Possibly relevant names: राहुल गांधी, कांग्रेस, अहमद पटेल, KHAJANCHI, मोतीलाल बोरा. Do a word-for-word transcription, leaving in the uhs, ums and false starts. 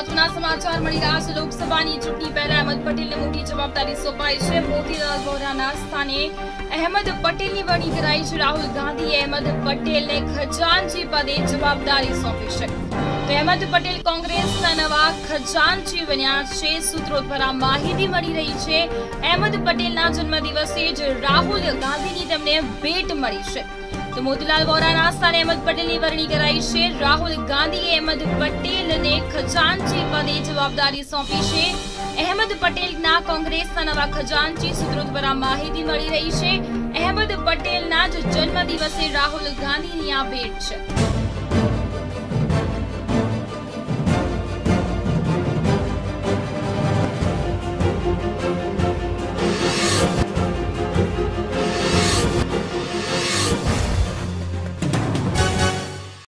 महत्वपूर्ण समाचार मिली रहा है। लोकसभा चूंटणी पहला अहमद पटेल ने मोटी जवाबदारी सौंपाई है। मोतीलाल बोरा स्थाने अहमद पटेल की वर्णी कराई है। राहुल गांधी अहमद पटेल ने खजानची पदे जवाबदारी सौंपी है। अहमद पटेल कांग्रेस नवा खजानची बन्या छे। सूत्रों द्वारा माहिती मिली रही है। अहमद पटेल ना जन्मदिवसे ज राहुल गांधी की तमने भेट मिली है। तो मोतीलाल बोरा ना स्थाने अहमद पटेल की वर्णी कराई है। राहुल गांधी अहमद पटेल ने खजानची पदे जवाबदारी सौंपी है। अहमद पटेल ना कांग्रेस नवा खजानची सूत्रों द्वारा माहिती मिली रही है। अहमद पटेल ना जन्मदिवसे राहुल गांधी की आ भेट है।